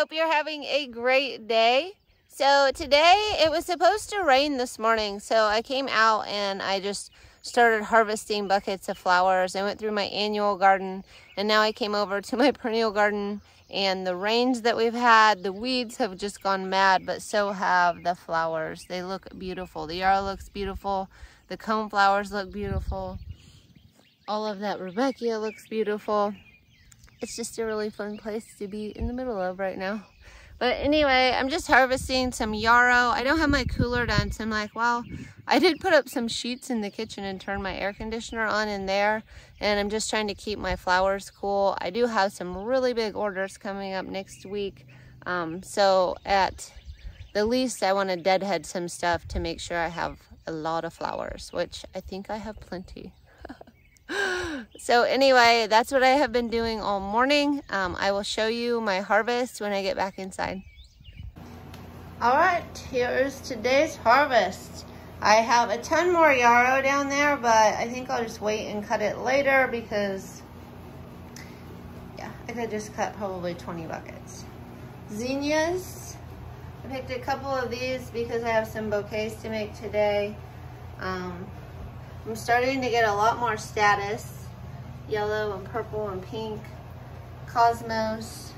hope you're having a great day. So today it was supposed to rain this morning, so I came out and I just started harvesting buckets of flowers. I went through my annual garden, and now I came over to my perennial garden, and the rains that we've had, the weeds have just gone mad, but so have the flowers. They look beautiful. The yarrow looks beautiful. The cone flowers look beautiful. All of that Rebecca looks beautiful. It's just a really fun place to be in the middle of right now. But anyway, I'm just harvesting some yarrow. I don't have my cooler done, so I'm like, well, I did put up some sheets in the kitchen and turn my air conditioner on in there, and I'm just trying to keep my flowers cool. I do have some really big orders coming up next week, so at the least, I want to deadhead some stuff to make sure I have a lot of flowers, which I think I have plenty. So anyway, that's what I have been doing all morning. I will show you my harvest when I get back inside. All right, here is today's harvest. I have a ton more yarrow down there, but I think I'll just wait and cut it later because, yeah, I could just cut probably 20 buckets. Zinnias. I picked a couple of these because I have some bouquets to make today. I'm starting to get a lot more status. Yellow and purple and pink. Cosmos.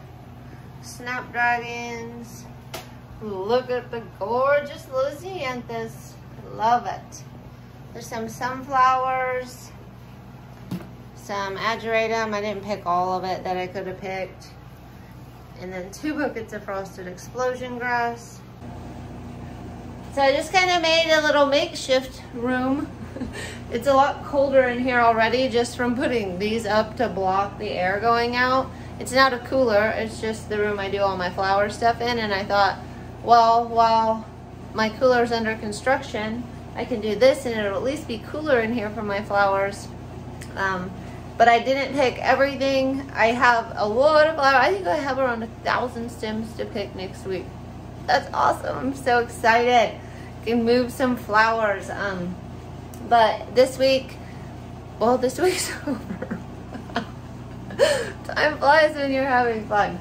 Snapdragons. Look at the gorgeous Lisianthus. Love it. There's some sunflowers. Some ageratum. I didn't pick all of it that I could have picked. And then 2 buckets of frosted explosion grass. So I just kind of made a little makeshift room. It's a lot colder in here already just from putting these up to block the air going out. It's not a cooler, it's just the room I do all my flower stuff in, and I thought, well, while my cooler's under construction, I can do this and it'll at least be cooler in here for my flowers. But I didn't pick everything. I have a lot of flowers. I think I have around 1,000 stems to pick next week. That's awesome, I'm so excited. I can move some flowers. But this week, well, this week's over. Time flies when you're having fun.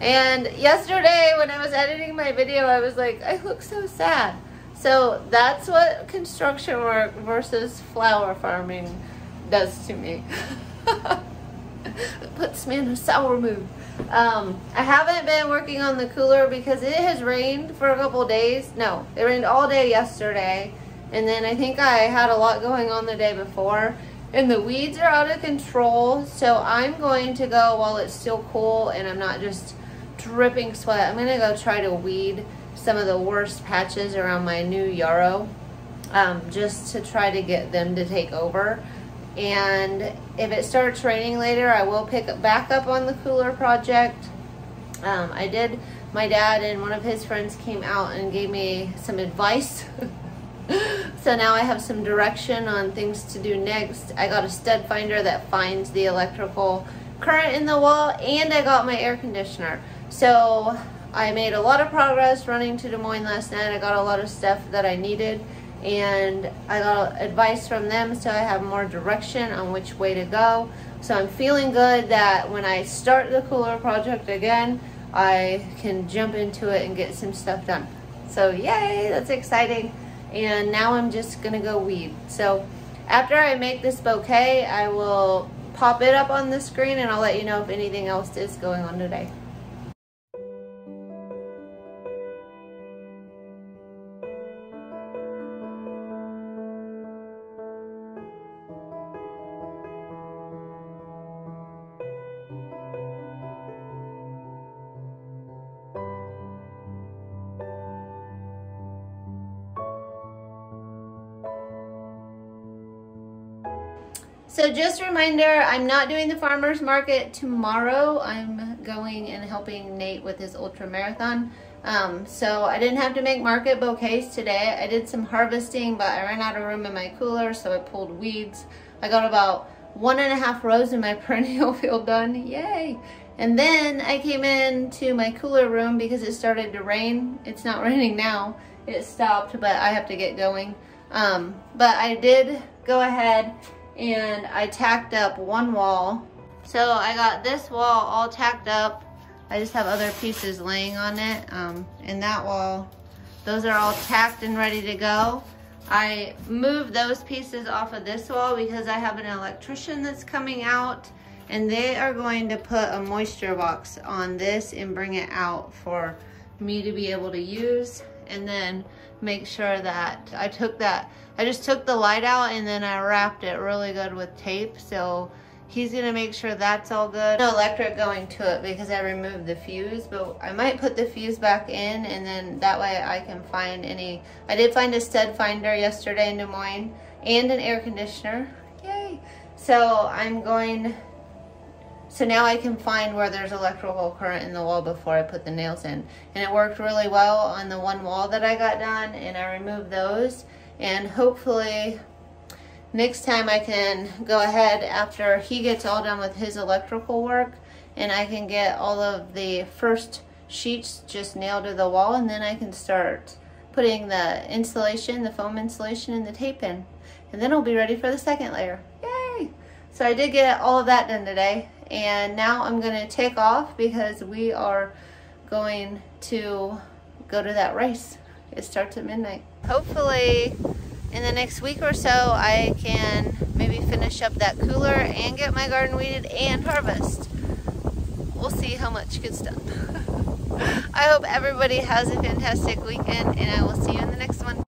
And yesterday when I was editing my video, I was like, I look so sad. So that's what construction work versus flower farming does to me. It puts me in a sour mood. I haven't been working on the cooler because it has rained for a couple days. No, it rained all day yesterday. And then I think I had a lot going on the day before, and the weeds are out of control. So I'm going to go while it's still cool and I'm not just dripping sweat. I'm going to go try to weed some of the worst patches around my new yarrow, just to try to get them to take over. And if it starts raining later, I will pick back up on the cooler project. My dad and one of his friends came out and gave me some advice. So now I have some direction on things to do next. I got a stud finder that finds the electrical current in the wall, and I got my air conditioner. So I made a lot of progress running to Des Moines last night. I got a lot of stuff that I needed, and I got advice from them, so I have more direction on which way to go. So I'm feeling good that when I start the cooler project again, I can jump into it and get some stuff done. So yay, that's exciting. And now I'm just gonna go weed. So after I make this bouquet, I will pop it up on the screen and I'll let you know if anything else is going on today. So just a reminder, I'm not doing the farmer's market tomorrow. I'm going and helping Nate with his ultra marathon. So I didn't have to make market bouquets today. I did some harvesting, but I ran out of room in my cooler, so I pulled weeds. I got about 1.5 rows in my perennial field done, yay. And then I came into my cooler room because it started to rain. It's not raining now, it stopped, but I have to get going. But I did go ahead and I tacked up one wall. So I got this wall all tacked up. I just have other pieces laying on it. And that wall, those are all tacked and ready to go. I moved those pieces off of this wall because I have an electrician that's coming out and they are going to put a moisture box on this and bring it out for me to be able to use, and then make sure that I just took the light out and then I wrapped it really good with tape. So he's gonna make sure that's all good. No electric going to it because I removed the fuse, but I might put the fuse back in, and then that way I can find any, I did find a stud finder yesterday in Des Moines and an air conditioner, yay. So so now I can find where there's electrical current in the wall before I put the nails in. And it worked really well on the one wall that I got done, and I removed those. And hopefully next time I can go ahead after he gets all done with his electrical work, and I can get all of the first sheets just nailed to the wall, and then I can start putting the insulation, the foam insulation, and the tape in. And then I'll be ready for the second layer. Yay! So I did get all of that done today. And now I'm gonna take off because we are going to go to that race. It starts at midnight. Hopefully in the next week or so, I can maybe finish up that cooler and get my garden weeded and harvest. We'll see how much gets done. I hope everybody has a fantastic weekend, and I will see you in the next one.